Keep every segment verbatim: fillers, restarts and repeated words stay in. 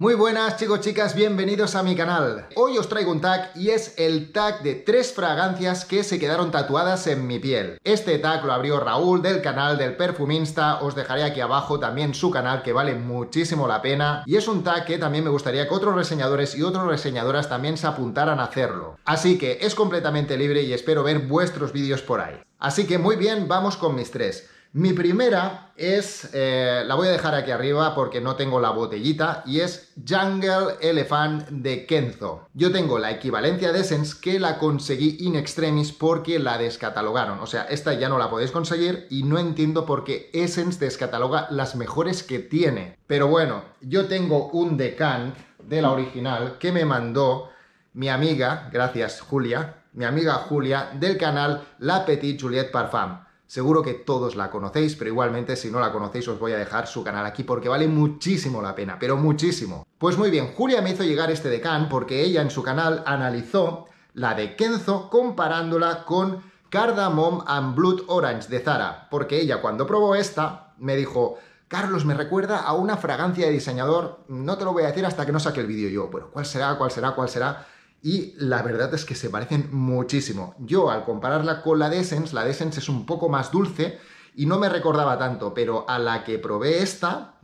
Muy buenas chicos, chicas, bienvenidos a mi canal. Hoy os traigo un tag y es el tag de tres fragancias que se quedaron tatuadas en mi piel. Este tag lo abrió Raúl del canal del Perfuminsta, os dejaré aquí abajo también su canal que vale muchísimo la pena y es un tag que también me gustaría que otros reseñadores y otras reseñadoras también se apuntaran a hacerlo. Así que es completamente libre y espero ver vuestros vídeos por ahí. Así que muy bien, vamos con mis tres. Mi primera es, eh, la voy a dejar aquí arriba porque no tengo la botellita, y es Jungle L'Élephant de Kenzo. Yo tengo la equivalencia de Essence que la conseguí in extremis porque la descatalogaron. O sea, esta ya no la podéis conseguir y no entiendo por qué Essence descataloga las mejores que tiene. Pero bueno, yo tengo un decant de la original que me mandó mi amiga, gracias Julia, mi amiga Julia del canal La Petite Juliette Parfum. Seguro que todos la conocéis, pero igualmente si no la conocéis os voy a dejar su canal aquí porque vale muchísimo la pena, pero muchísimo. Pues muy bien, Julia me hizo llegar este decant porque ella en su canal analizó la de Kenzo comparándola con Cardamom and Blood Orange de Zara, porque ella cuando probó esta me dijo: Carlos, me recuerda a una fragancia de diseñador, no te lo voy a decir hasta que no saque el vídeo yo, pero ¿cuál será, cuál será, cuál será? Y la verdad es que se parecen muchísimo. Yo, al compararla con la de Essence, la de Essence es un poco más dulce y no me recordaba tanto, pero a la que probé esta,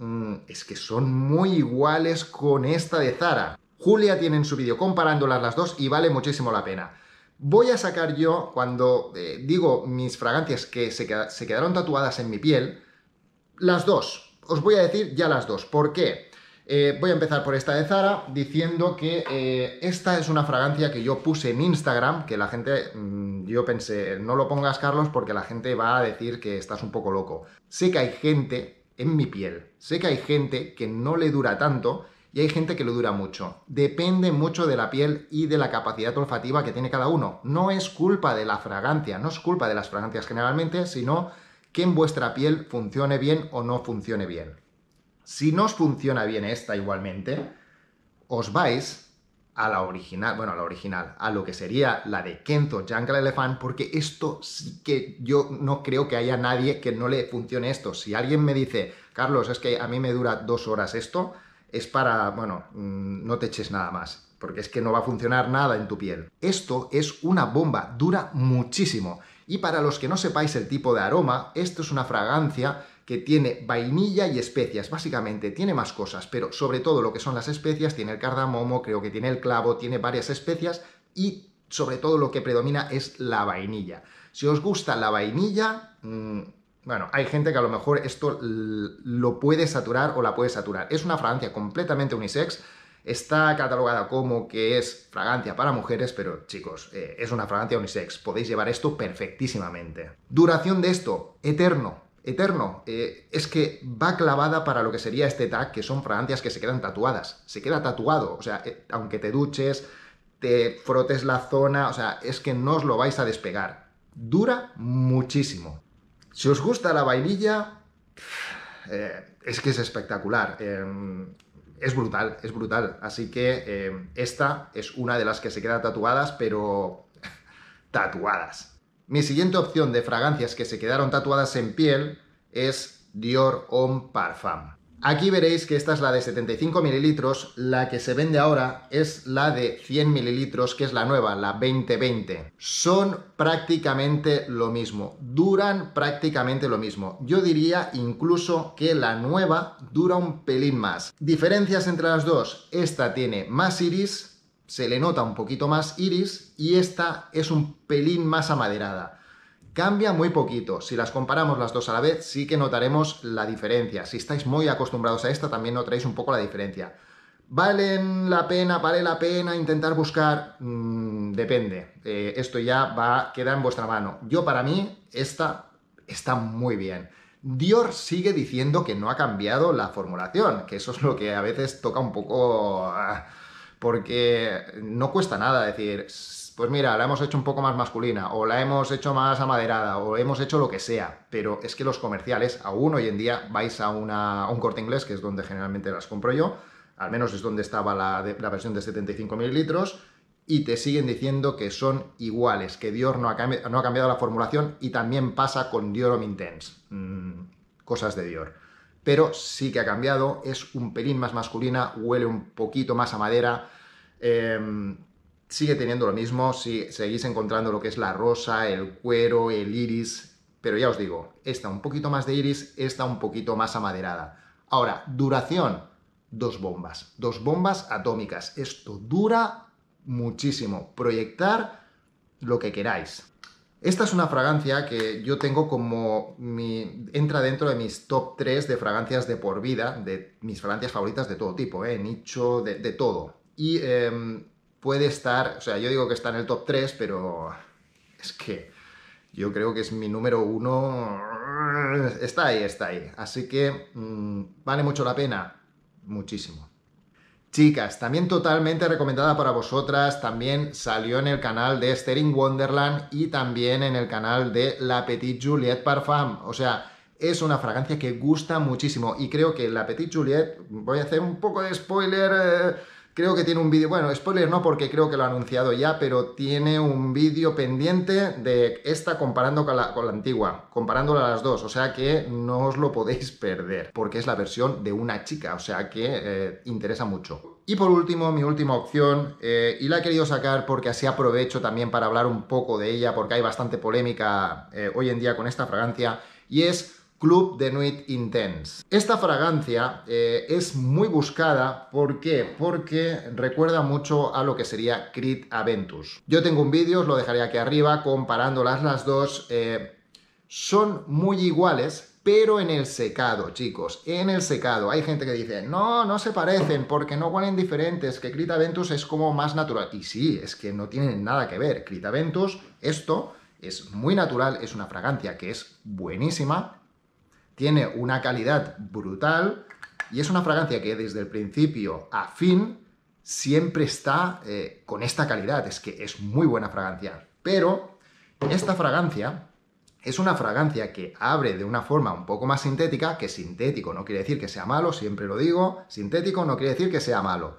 es que son muy iguales con esta de Zara. Julia tiene en su vídeo comparándolas las dos y vale muchísimo la pena. Voy a sacar yo, cuando eh, digo mis fragancias que se, qued- se quedaron tatuadas en mi piel, las dos. Os voy a decir ya las dos. ¿Por qué? Eh, voy a empezar por esta de Zara, diciendo que eh, esta es una fragancia que yo puse en Instagram, que la gente, mmm, yo pensé, no lo pongas, Carlos, porque la gente va a decir que estás un poco loco. Sé que hay gente en mi piel, sé que hay gente que no le dura tanto y hay gente que le dura mucho. Depende mucho de la piel y de la capacidad olfativa que tiene cada uno. No es culpa de la fragancia, no es culpa de las fragancias generalmente, sino que en vuestra piel funcione bien o no funcione bien. Si no os funciona bien esta igualmente, os vais a la original, bueno, a la original, a lo que sería la de Kenzo Jungle L'Élephant, porque esto sí que yo no creo que haya nadie que no le funcione esto. Si alguien me dice, Carlos, es que a mí me dura dos horas esto, es para, bueno, no te eches nada más, porque es que no va a funcionar nada en tu piel. Esto es una bomba, dura muchísimo. Y para los que no sepáis el tipo de aroma, esto es una fragancia que tiene vainilla y especias, básicamente tiene más cosas, pero sobre todo lo que son las especias, tiene el cardamomo, creo que tiene el clavo, tiene varias especias y sobre todo lo que predomina es la vainilla. Si os gusta la vainilla, mmm, bueno, hay gente que a lo mejor esto lo puede saturar o la puede saturar. Es una fragancia completamente unisex, está catalogada como que es fragancia para mujeres, pero chicos, eh, es una fragancia unisex, podéis llevar esto perfectísimamente. Duración de esto, eterno. Eterno, eh, es que va clavada para lo que sería este tag, que son fragancias que se quedan tatuadas, se queda tatuado, o sea, eh, aunque te duches, te frotes la zona, o sea, es que no os lo vais a despegar, dura muchísimo. Si os gusta la vainilla, eh, es que es espectacular, eh, es brutal, es brutal, así que eh, esta es una de las que se queda tatuadas, pero tatuadas. Mi siguiente opción de fragancias que se quedaron tatuadas en piel es Dior Homme Parfum. Aquí veréis que esta es la de setenta y cinco mililitros, la que se vende ahora es la de cien mililitros, que es la nueva, la veinte veinte. Son prácticamente lo mismo, duran prácticamente lo mismo. Yo diría incluso que la nueva dura un pelín más. Diferencias entre las dos, esta tiene más iris, se le nota un poquito más iris y esta es un pelín más amaderada. Cambia muy poquito. Si las comparamos las dos a la vez, sí que notaremos la diferencia. Si estáis muy acostumbrados a esta, también notaréis un poco la diferencia. ¿Valen la pena? ¿Vale la pena intentar buscar? Mm, depende. Eh, esto ya va, queda en vuestra mano. Yo, para mí, esta está muy bien. Dior sigue diciendo que no ha cambiado la formulación, que eso es lo que a veces toca un poco... porque no cuesta nada decir, pues mira, la hemos hecho un poco más masculina, o la hemos hecho más amaderada, o hemos hecho lo que sea, pero es que los comerciales, aún hoy en día, vais a, una, a un Corte Inglés, que es donde generalmente las compro yo, al menos es donde estaba la, de, la versión de setenta y cinco mililitros, y te siguen diciendo que son iguales, que Dior no ha, cambi, no ha cambiado la formulación, y también pasa con Dior Home Intense. Mm, cosas de Dior. pero sí que ha cambiado, es un pelín más masculina, huele un poquito más a madera, eh, sigue teniendo lo mismo, si seguís encontrando lo que es la rosa, el cuero, el iris, pero ya os digo, esta un poquito más de iris, esta un poquito más amaderada. Ahora, duración, dos bombas, dos bombas atómicas, esto dura muchísimo, proyectar lo que queráis. Esta es una fragancia que yo tengo como mi... entra dentro de mis top tres de fragancias de por vida, de mis fragancias favoritas de todo tipo, ¿eh? Nicho, de, de todo. Y eh, puede estar, o sea, yo digo que está en el top tres, pero es que yo creo que es mi número uno. Está ahí, está ahí. Así que mmm, vale mucho la pena, muchísimo. Chicas, también totalmente recomendada para vosotras, también salió en el canal de Ester in Wonderland y también en el canal de La Petite Juliette Parfum. O sea, es una fragancia que gusta muchísimo y creo que La Petite Juliette, voy a hacer un poco de spoiler, eh, creo que tiene un vídeo, bueno, spoiler no porque creo que lo ha anunciado ya, pero tiene un vídeo pendiente de esta comparando con la, con la antigua, comparándola a las dos, o sea que no os lo podéis perder, porque es la versión de una chica, o sea que eh, interesa mucho. Y por último, mi última opción, eh, y la he querido sacar porque así aprovecho también para hablar un poco de ella, porque hay bastante polémica eh, hoy en día con esta fragancia, y es Club de Nuit Intense. Esta fragancia eh, es muy buscada, ¿por qué? Porque recuerda mucho a lo que sería Creed Aventus. Yo tengo un vídeo, os lo dejaré aquí arriba, comparándolas las dos. Eh, son muy iguales, pero en el secado, chicos, en el secado. Hay gente que dice, no, no se parecen, porque no huelen diferentes, que Creed Aventus es como más natural. Y sí, es que no tienen nada que ver. Creed Aventus, esto, es muy natural, es una fragancia que es buenísima, tiene una calidad brutal y es una fragancia que desde el principio a fin siempre está eh, con esta calidad. Es que es muy buena fragancia. Pero esta fragancia es una fragancia que abre de una forma un poco más sintética, que sintético no quiere decir que sea malo, siempre lo digo, sintético no quiere decir que sea malo.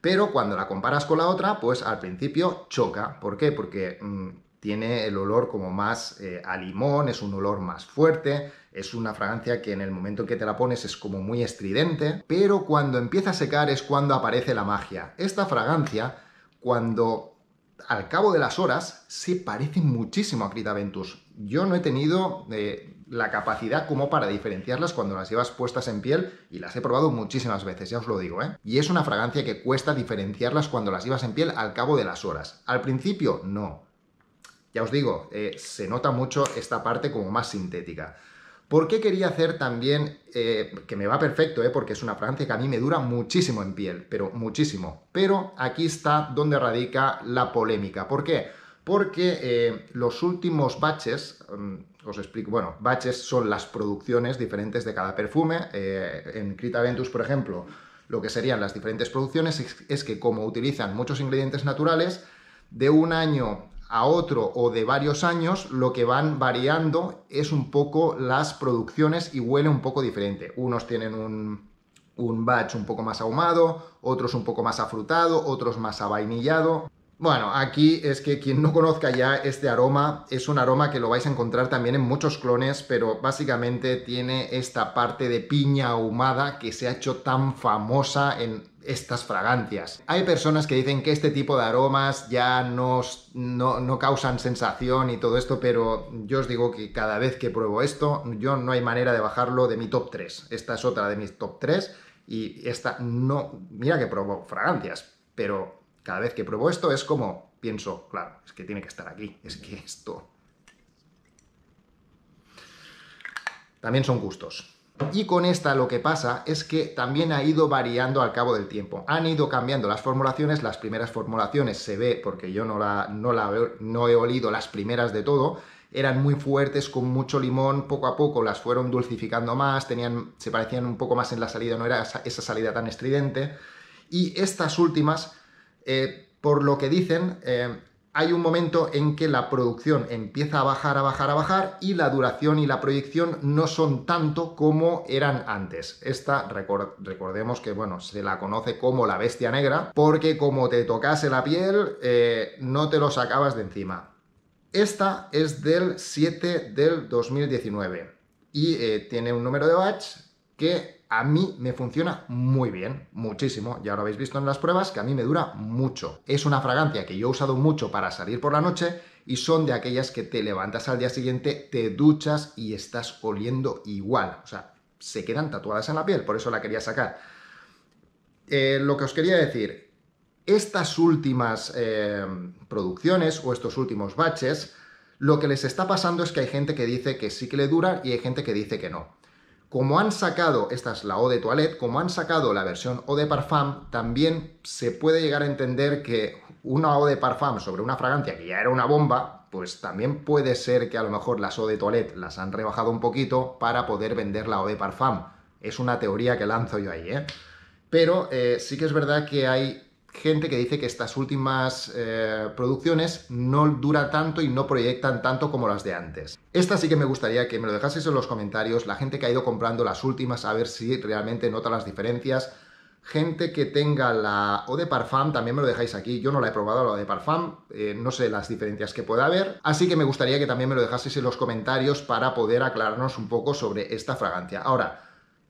Pero cuando la comparas con la otra, pues al principio choca. ¿Por qué? Porque Mmm, tiene el olor como más eh, a limón, es un olor más fuerte, es una fragancia que en el momento en que te la pones es como muy estridente, pero cuando empieza a secar es cuando aparece la magia. Esta fragancia, cuando al cabo de las horas, se parece muchísimo a Creed Aventus. Yo no he tenido eh, la capacidad como para diferenciarlas cuando las llevas puestas en piel y las he probado muchísimas veces, ya os lo digo, ¿eh? Y es una fragancia que cuesta diferenciarlas cuando las llevas en piel al cabo de las horas. Al principio, no. Ya os digo, eh, se nota mucho esta parte como más sintética. ¿Por qué quería hacer también, eh, que me va perfecto, eh, porque es una fragancia que a mí me dura muchísimo en piel, pero muchísimo? Pero aquí está donde radica la polémica. ¿Por qué? Porque eh, los últimos batches, um, os explico, bueno, batches son las producciones diferentes de cada perfume. Eh, en Creed Aventus, por ejemplo, lo que serían las diferentes producciones es, es que como utilizan muchos ingredientes naturales, de un año a otro o de varios años, lo que van variando es un poco las producciones y huele un poco diferente. Unos tienen un, un batch un poco más ahumado, otros un poco más afrutado, otros más avainillado. Bueno, aquí es que quien no conozca ya este aroma, es un aroma que lo vais a encontrar también en muchos clones, pero básicamente tiene esta parte de piña ahumada que se ha hecho tan famosa en estas fragancias. Hay personas que dicen que este tipo de aromas ya no, no, no causan sensación y todo esto, pero yo os digo que cada vez que pruebo esto, yo no hay manera de bajarlo de mi top tres. Esta es otra de mis top tres y esta no... Mira que pruebo fragancias, pero cada vez que pruebo esto es como pienso, claro, es que tiene que estar aquí, es que esto... También son gustos. Y con esta lo que pasa es que también ha ido variando al cabo del tiempo. Han ido cambiando las formulaciones, las primeras formulaciones se ve, porque yo no, la, no, la, no he olido las primeras de todo, eran muy fuertes, con mucho limón, poco a poco las fueron dulcificando más, tenían, se parecían un poco más en la salida, no era esa, esa salida tan estridente. Y estas últimas, eh, por lo que dicen, eh, hay un momento en que la producción empieza a bajar, a bajar, a bajar y la duración y la proyección no son tanto como eran antes. Esta, recordemos que, bueno, se la conoce como la bestia negra porque como te tocase la piel eh, no te lo sacabas de encima. Esta es del siete del dos mil diecinueve y eh, tiene un número de batch que a mí me funciona muy bien, muchísimo. Ya lo habéis visto en las pruebas, que a mí me dura mucho. Es una fragancia que yo he usado mucho para salir por la noche y son de aquellas que te levantas al día siguiente, te duchas y estás oliendo igual. O sea, se quedan tatuadas en la piel, por eso la quería sacar. Eh, lo que os quería decir, estas últimas eh, producciones o estos últimos batches, lo que les está pasando es que hay gente que dice que sí que le dura y hay gente que dice que no. Como han sacado, esta es la Eau de Toilette, como han sacado la versión Eau de Parfum, también se puede llegar a entender que una Eau de Parfum sobre una fragancia que ya era una bomba, pues también puede ser que a lo mejor las Eau de Toilette las han rebajado un poquito para poder vender la Eau de Parfum. Es una teoría que lanzo yo ahí, ¿eh? Pero eh, sí que es verdad que hay gente que dice que estas últimas eh, producciones no duran tanto y no proyectan tanto como las de antes. Esta sí que me gustaría que me lo dejaseis en los comentarios, la gente que ha ido comprando las últimas, a ver si realmente nota las diferencias. Gente que tenga la Eau de Parfum, también me lo dejáis aquí. Yo no la he probado, la Eau de Parfum, eh, no sé las diferencias que pueda haber. Así que me gustaría que también me lo dejaseis en los comentarios para poder aclararnos un poco sobre esta fragancia. Ahora,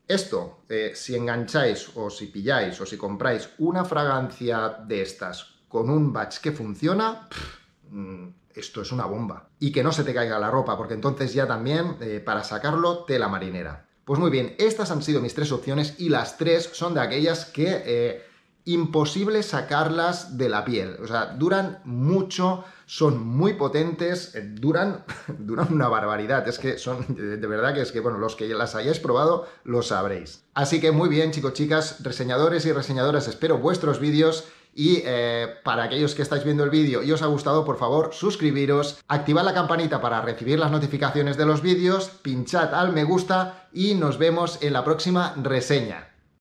esto, eh, si engancháis o si pilláis o si compráis una fragancia de estas con un batch que funciona, pff, esto es una bomba. Y que no se te caiga la ropa, porque entonces ya también, eh, para sacarlo, tela marinera. Pues muy bien, estas han sido mis tres opciones y las tres son de aquellas que eh, imposible sacarlas de la piel. O sea, duran mucho, son muy potentes, eh, duran, duran una barbaridad. Es que son, de, de verdad que es que, bueno, los que las hayáis probado lo sabréis. Así que muy bien, chicos, chicas, reseñadores y reseñadoras, espero vuestros vídeos. Y eh, para aquellos que estáis viendo el vídeo y os ha gustado, por favor, suscribiros, activad la campanita para recibir las notificaciones de los vídeos, pinchad al me gusta y nos vemos en la próxima reseña.